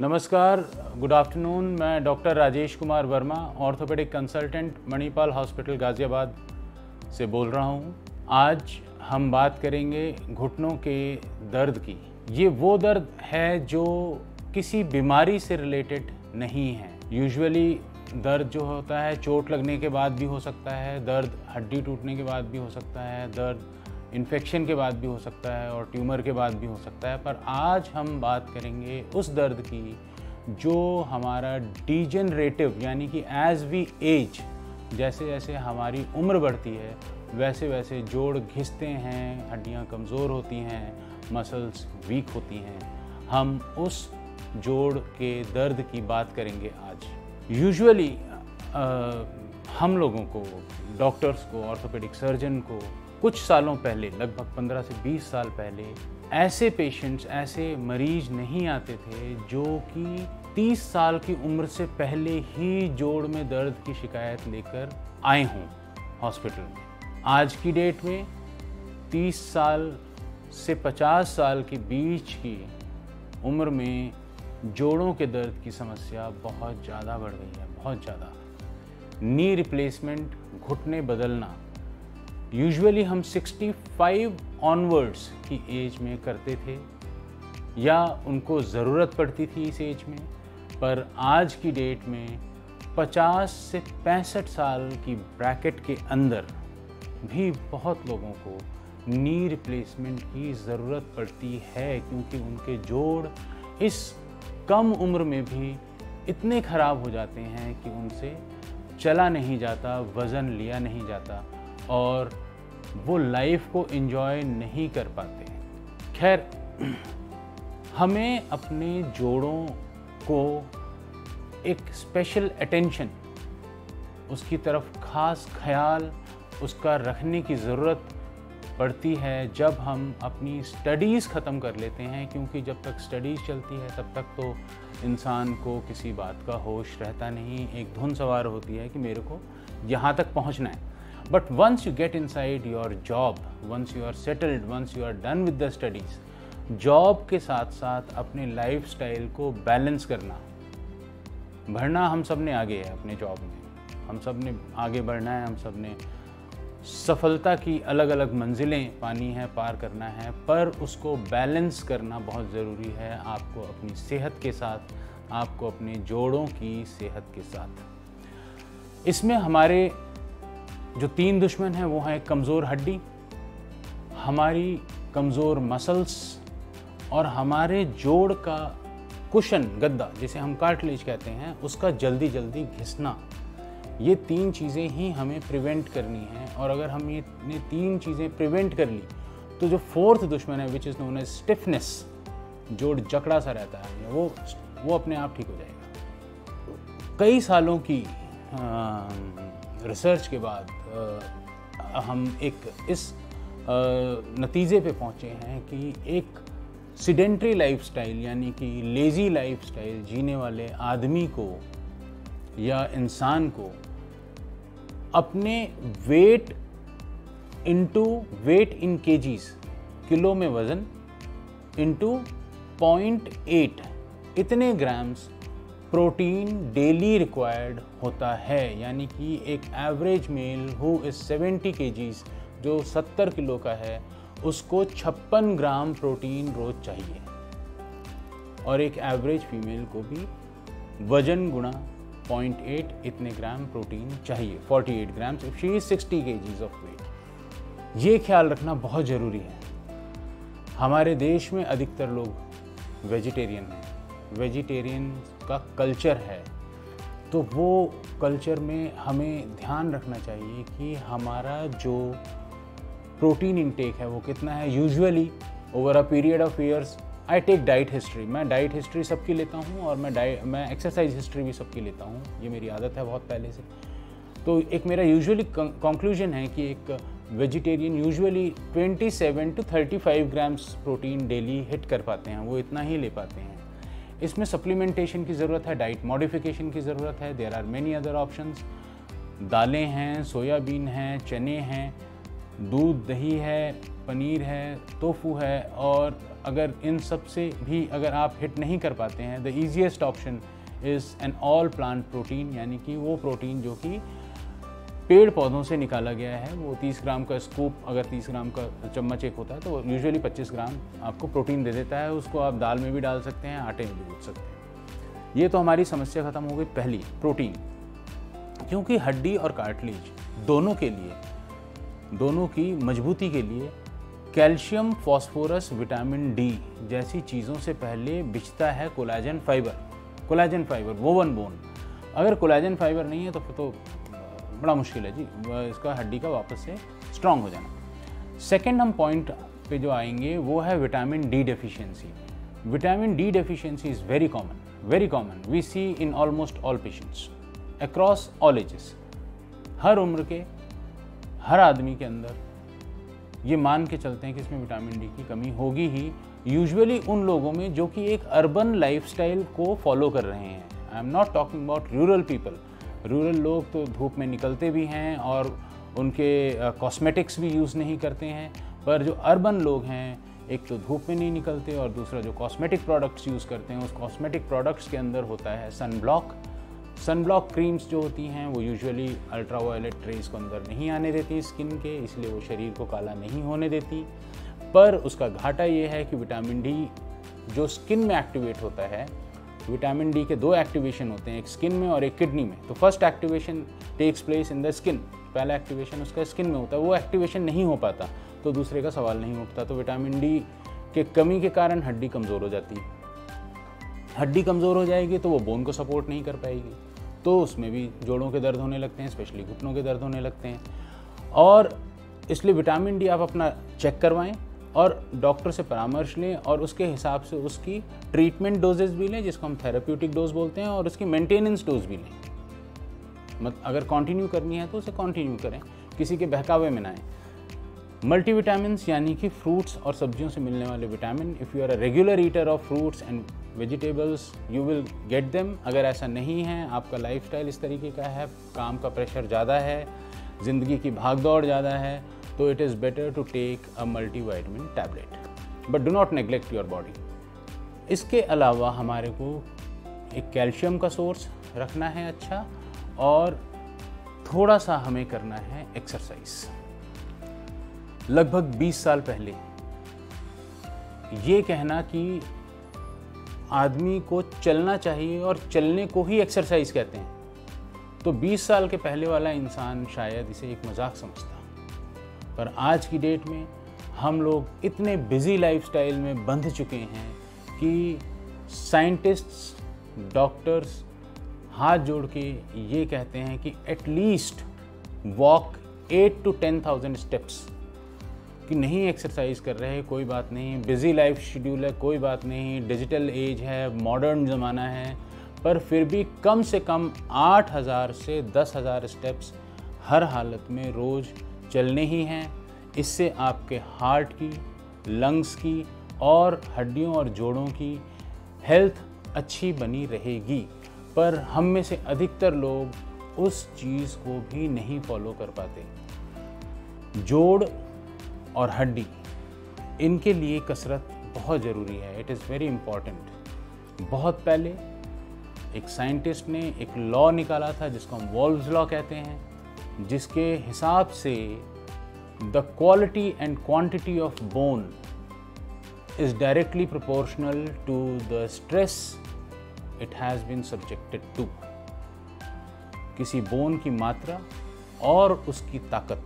नमस्कार, good afternoon. मैं doctor Rajesh Kumar Verma, orthopaedic consultant, Manipal hospital Ghaziabad से बोल रहा हूँ। आज हम बात करेंगे घुटनों के दर्द की। ये वो दर्द है जो किसी बीमारी से रिलेटेड नहीं है। यूजुअली दर्द जो होता है, चोट लगने के बाद भी हो सकता है, दर्द हड्डी टूटने के बाद भी हो सकता है, दर्द इन्फेक्शन के बाद भी हो सकता है और ट्यूमर के बाद भी हो सकता है। पर आज हम बात करेंगे उस दर्द की जो हमारा डीजेनरेटिव, यानी कि एज वी एज, जैसे जैसे हमारी उम्र बढ़ती है वैसे वैसे जोड़ घिसते हैं, हड्डियाँ कमज़ोर होती हैं, मसल्स वीक होती हैं। हम उस जोड़ के दर्द की बात करेंगे आज। यूजुअली हम लोगों को, डॉक्टर्स को, ऑर्थोपेडिक सर्जन को कुछ सालों पहले, लगभग 15 से 20 साल पहले, ऐसे पेशेंट्स, ऐसे मरीज नहीं आते थे जो कि 30 साल की उम्र से पहले ही जोड़ में दर्द की शिकायत लेकर आए हों हॉस्पिटल में। आज की डेट में 30 साल से 50 साल के बीच की उम्र में जोड़ों के दर्द की समस्या बहुत ज़्यादा बढ़ गई है, बहुत ज़्यादा। नी रिप्लेसमेंट, घुटने बदलना, यूजुअली हम 65 ऑनवर्ड्स की एज में करते थे या उनको ज़रूरत पड़ती थी इस एज में। पर आज की डेट में 50 से 65 साल की ब्रैकेट के अंदर भी बहुत लोगों को नी रिप्लेसमेंट की ज़रूरत पड़ती है, क्योंकि उनके जोड़ इस कम उम्र में भी इतने ख़राब हो जाते हैं कि उनसे चला नहीं जाता, वज़न लिया नहीं जाता और वो लाइफ को एंजॉय नहीं कर पाते। खैर, हमें अपने जोड़ों को एक स्पेशल अटेंशन, उसकी तरफ ख़ास ख्याल उसका रखने की ज़रूरत पड़ती है जब हम अपनी स्टडीज़ ख़त्म कर लेते हैं, क्योंकि जब तक स्टडीज़ चलती है तब तक तो इंसान को किसी बात का होश रहता नहीं। एक धुन सवार होती है कि मेरे को यहाँ तक पहुँचना है। But once you get inside your job, once you are settled, once you are done with the studies, job के साथ साथ अपने लाइफस्टाइल को बैलेंस करना, बढ़ना। हम सब ने आगे है अपने जॉब में, हम सब ने आगे बढ़ना है, हम सब ने सफलता की अलग अलग मंजिलें पानी है, पार करना है, पर उसको बैलेंस करना बहुत ज़रूरी है। आपको अपनी सेहत के साथ, आपको अपने जोड़ों की सेहत के साथ। इसमें हमारे जो तीन दुश्मन हैं वो हैं कमज़ोर हड्डी, हमारी कमज़ोर मसल्स और हमारे जोड़ का कुशन, गद्दा, जिसे हम कार्टिलेज कहते हैं, उसका जल्दी जल्दी घिसना। ये तीन चीज़ें ही हमें प्रिवेंट करनी हैं, और अगर हम ये तीन चीज़ें प्रिवेंट कर ली तो जो फोर्थ दुश्मन है, which is known as stiffness, जोड़ जकड़ा सा रहता है, वो अपने आप ठीक हो जाएगा। कई सालों की रिसर्च के बाद हम इस नतीजे पे पहुँचे हैं कि एक सिडेंट्री लाइफस्टाइल, यानी कि लेज़ी लाइफस्टाइल जीने वाले आदमी को या इंसान को अपने weight into weight in KGs, kilo में वज़न, इंटू 0.8 इतने ग्राम्स प्रोटीन डेली रिक्वायर्ड होता है। यानी कि एक average male who is 70 KGs, जो 70 किलो का है, उसको 56 ग्राम प्रोटीन रोज़ चाहिए, और एक एवरेज फीमेल को भी वज़न गुणा 0.8 इतने ग्राम प्रोटीन चाहिए, 48 grams if she is 60 KGs of weight. ये ख्याल रखना बहुत ज़रूरी है। हमारे देश में अधिकतर लोग वेजिटेरियन हैं, वेजिटेरियन का कल्चर है, तो वो कल्चर में हमें ध्यान रखना चाहिए कि हमारा जो प्रोटीन इनटेक है वो कितना है। Usually over a period of years I take diet history, मैं डाइट हिस्ट्री सबकी लेता हूँ, और मैं एक्सरसाइज हिस्ट्री भी सबकी लेता हूँ, ये मेरी आदत है बहुत पहले से। तो एक मेरा यूजुअली कंक्लूजन है कि एक vegetarian usually 27 to 35 grams protein daily hit कर पाते हैं, वो इतना ही ले पाते हैं। इसमें सप्लीमेंटेशन की ज़रूरत है, डाइट मॉडिफिकेशन की ज़रूरत है। There are many other options, दालें हैं, सोयाबीन हैं, चने हैं, दूध, दही है, पनीर है, टोफू है, और अगर इन सब से भी अगर आप हिट नहीं कर पाते हैं, the easiest option is an all plant protein, यानी कि वो प्रोटीन जो कि पेड़ पौधों से निकाला गया है। वो 30 ग्राम का स्कूप, अगर 30 ग्राम का चम्मच एक होता है तो यूजुअली 25 ग्राम आपको प्रोटीन दे देता है। उसको आप दाल में भी डाल सकते हैं, आटे में भी गूंथ सकते हैं। ये तो हमारी समस्या ख़त्म हो गई पहली, प्रोटीन। क्योंकि हड्डी और कार्टिलेज दोनों के लिए, दोनों की मजबूती के लिए कैल्शियम, फॉस्फोरस, विटामिन डी जैसी चीज़ों से पहले बिछता है collagen fibre. Collagen fibre woven bone, अगर कोलाजन फाइबर नहीं है तो फिर तो बड़ा मुश्किल है जी इसका हड्डी का वापस से स्ट्रांग हो जाना। सेकंड हम पॉइंट पे जो आएंगे वो है vitamin D deficiency. Vitamin D deficiency is very common, we see in almost all patients across all ages. हर उम्र के हर आदमी के अंदर ये मान के चलते हैं कि इसमें विटामिन डी की कमी होगी ही, यूजुअली उन लोगों में जो कि एक अर्बन लाइफस्टाइल को फॉलो कर रहे हैं। I am not talking about rural people. Rural लोग तो धूप में निकलते भी हैं और उनके कॉस्मेटिक्स भी यूज़ नहीं करते हैं, पर जो अर्बन लोग हैं, एक तो धूप में नहीं निकलते और दूसरा जो कॉस्मेटिक प्रोडक्ट्स यूज़ करते हैं, उस कॉस्मेटिक प्रोडक्ट्स के अंदर होता है सनब्लॉक। सनब्लॉक क्रीम्स जो होती हैं वो यूजुअली अल्ट्रा वायलेट रेज़ को अंदर नहीं आने देती स्किन के, इसलिए वो शरीर को काला नहीं होने देती। पर उसका घाटा ये है कि विटामिन डी जो स्किन में एक्टिवेट होता है, विटामिन डी के दो एक्टिवेशन होते हैं, एक स्किन में और एक किडनी में। तो first activation takes place in the skin, पहला एक्टिवेशन उसका स्किन में होता है, वो एक्टिवेशन नहीं हो पाता तो दूसरे का सवाल नहीं उठता। तो विटामिन डी के कमी के कारण हड्डी कमज़ोर हो जाती है। हड्डी कमज़ोर हो जाएगी तो वो बोन को सपोर्ट नहीं कर पाएगी, तो उसमें भी जोड़ों के दर्द होने लगते हैं, स्पेशली घुटनों के दर्द होने लगते हैं। और इसलिए विटामिन डी आप अपना चेक करवाएं और डॉक्टर से परामर्श लें और उसके हिसाब से उसकी ट्रीटमेंट डोजेज भी लें, जिसको हम थेरेप्यूटिक डोज बोलते हैं, और उसकी मेंटेनेंस डोज भी लें। मतलब अगर कंटिन्यू करनी है तो उसे कंटिन्यू करें, किसी के बहकावे में ना आए। मल्टीविटामिन्स यानी कि फ्रूट्स और सब्जियों से मिलने वाले vitamin, if you are a regular eater of fruits and vegetables you will get them. अगर ऐसा नहीं है, आपका लाइफस्टाइल इस तरीके का है, काम का प्रेशर ज़्यादा है, ज़िंदगी की भागदौड़ ज़्यादा है, तो it is better to take a multivitamin tablet, but do not neglect your body. इसके अलावा हमारे को एक कैल्शियम का सोर्स रखना है अच्छा, और थोड़ा सा हमें करना है एक्सरसाइज। लगभग 20 साल पहले ये कहना कि आदमी को चलना चाहिए और चलने को ही एक्सरसाइज कहते हैं, तो 20 साल के पहले वाला इंसान शायद इसे एक मजाक समझता, पर आज की डेट में हम लोग इतने बिजी लाइफस्टाइल में बंध चुके हैं कि साइंटिस्ट्स, डॉक्टर्स हाथ जोड़ के ये कहते हैं कि एटलीस्ट वॉक 8 to 10,000 स्टेप्स, कि नहीं एक्सरसाइज कर रहे कोई बात नहीं, बिज़ी लाइफ शेड्यूल है कोई बात नहीं, डिजिटल एज है, मॉडर्न ज़माना है, पर फिर भी कम से कम 8,000 से 10,000 स्टेप्स हर हालत में रोज़ चलने ही हैं। इससे आपके हार्ट की, लंग्स की और हड्डियों और जोड़ों की हेल्थ अच्छी बनी रहेगी। पर हम में से अधिकतर लोग उस चीज़ को भी नहीं फॉलो कर पाते। जोड़ और हड्डी, इनके लिए कसरत बहुत ज़रूरी है, इट इज़ वेरी इम्पॉर्टेंट। बहुत पहले एक साइंटिस्ट ने एक लॉ निकाला था जिसको हम वॉल्फ़्स लॉ कहते हैं, जिसके हिसाब से the quality and quantity of bone is directly proportional to the stress it has been subjected to. किसी बोन की मात्रा और उसकी ताकत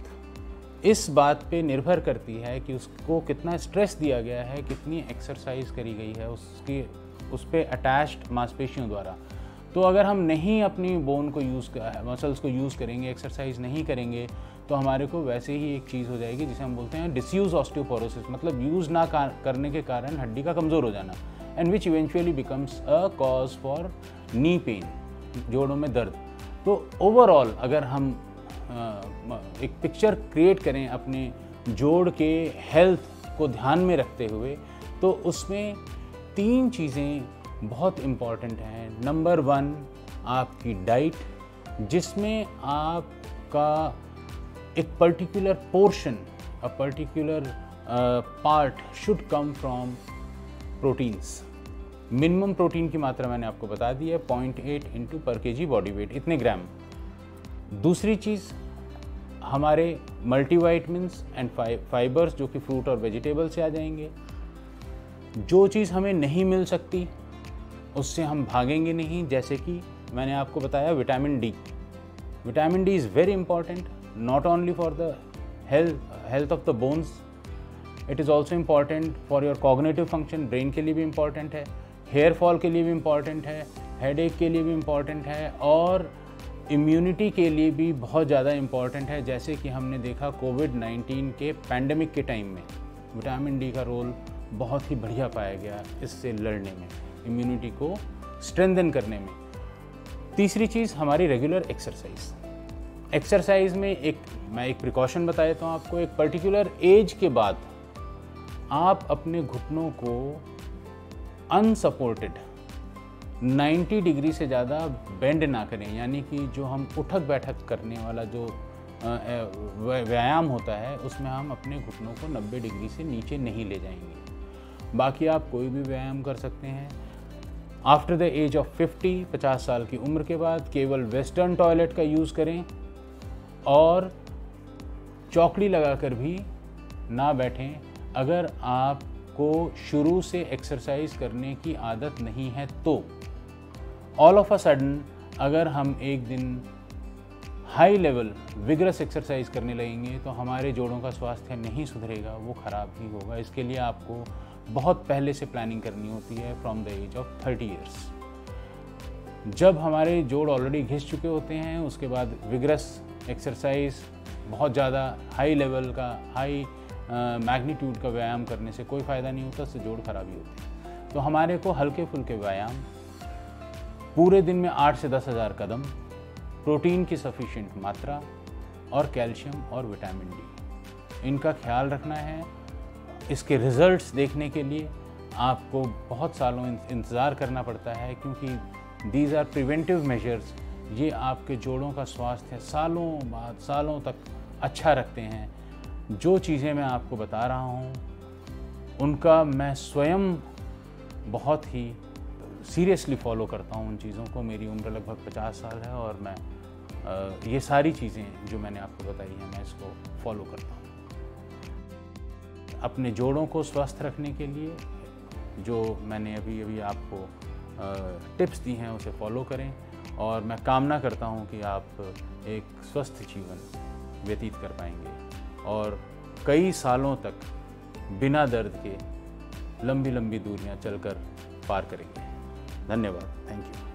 इस बात पे निर्भर करती है कि उसको कितना स्ट्रेस दिया गया है, कितनी एक्सरसाइज करी गई है उसकी, उस पर अटैच्ड मांसपेशियों द्वारा। तो अगर हम नहीं अपनी बोन को यूज़, मसल्स को यूज़ करेंगे, एक्सरसाइज नहीं करेंगे, तो हमारे को वैसे ही एक चीज़ हो जाएगी जिसे हम बोलते हैं डिसयूज ऑस्टियोपोरोसिस, मतलब यूज़ ना करने के कारण हड्डी का कमज़ोर हो जाना, and which eventually becomes a cause for knee pain, जोड़ों में दर्द। तो ओवरऑल अगर हम एक पिक्चर क्रिएट करें अपने जोड़ के हेल्थ को ध्यान में रखते हुए, तो उसमें 3 चीज़ें बहुत इम्पॉर्टेंट है। नंबर 1 आपकी डाइट, जिसमें आपका एक particular portion, a particular part should come from proteins, minimum protein की मात्रा मैंने आपको बता दी है 0.8 इंटू पर के जी बॉडी वेट, इतने ग्राम। दूसरी चीज़ हमारे मल्टीविटामिन्स एंड फाइबर्स जो कि फ्रूट और वेजिटेबल से आ जाएंगे। जो चीज़ हमें नहीं मिल सकती उससे हम भागेंगे नहीं, जैसे कि मैंने आपको बताया vitamin D. Vitamin D is very important not only for the health of the bones, it is also important for your cognitive function, brain के लिए भी इम्पॉर्टेंट है, हेयर फॉल के लिए भी इम्पॉर्टेंट है, हेडेक के लिए भी इम्पॉर्टेंट है और इम्यूनिटी के लिए भी बहुत ज़्यादा इम्पॉर्टेंट है। जैसे कि हमने देखा कोविड-19 के पैंडमिक के टाइम में विटामिन डी का रोल बहुत ही बढ़िया पाया गया इससे लड़ने में, इम्यूनिटी को स्ट्रेंथन करने में। तीसरी चीज़ हमारी रेगुलर एक्सरसाइज। एक्सरसाइज में मैं एक प्रिकॉशन बता देता हूँ आपको। एक पर्टिकुलर एज के बाद आप अपने घुटनों को अनसपोर्टेड 90 डिग्री से ज़्यादा बेंड ना करें, यानी कि जो हम उठक बैठक करने वाला जो व्यायाम होता है उसमें हम अपने घुटनों को 90 डिग्री से नीचे नहीं ले जाएंगे। बाकी आप कोई भी व्यायाम कर सकते हैं। आफ्टर द एज ऑफ 50, 50 साल की उम्र के बाद केवल वेस्टर्न टॉयलेट का यूज़ करें और चौकड़ी लगाकर भी ना बैठें। अगर आपको शुरू से एक्सरसाइज करने की आदत नहीं है तो ऑल ऑफ अ सडन अगर हम एक दिन हाई लेवल विगरस एक्सरसाइज करने लगेंगे तो हमारे जोड़ों का स्वास्थ्य नहीं सुधरेगा, वो ख़राब ही होगा। इसके लिए आपको बहुत पहले से प्लानिंग करनी होती है from the age of 30 years. जब हमारे जोड़ ऑलरेडी घिस चुके होते हैं उसके बाद विगरस एक्सरसाइज, बहुत ज़्यादा हाई लेवल का, हाई मैग्नीट्यूड का व्यायाम करने से कोई फ़ायदा नहीं होता, उससे जोड़ खराबी होती है। तो हमारे को हल्के फुल्के व्यायाम, पूरे दिन में 8 से 10 हज़ार कदम, प्रोटीन की सफिशिएंट मात्रा और कैल्शियम और विटामिन डी, इनका ख्याल रखना है। इसके रिजल्ट्स देखने के लिए आपको बहुत सालों इंतज़ार करना पड़ता है क्योंकि दीज आर प्रिवेंटिव मेजर्स। ये आपके जोड़ों का स्वास्थ्य सालों बाद, सालों तक अच्छा रखते हैं। जो चीज़ें मैं आपको बता रहा हूँ उनका मैं स्वयं बहुत ही सीरियसली फॉलो करता हूँ उन चीज़ों को। मेरी उम्र लगभग 50 साल है और मैं ये सारी चीज़ें जो मैंने आपको बताई हैं मैं इसको फॉलो करता हूँ। अपने जोड़ों को स्वस्थ रखने के लिए जो मैंने अभी अभी आपको टिप्स दी हैं उसे फॉलो करें और मैं कामना करता हूं कि आप एक स्वस्थ जीवन व्यतीत कर पाएंगे और कई सालों तक बिना दर्द के लंबी लंबी दूरियां चलकर पार करेंगे। धन्यवाद, थैंक यू।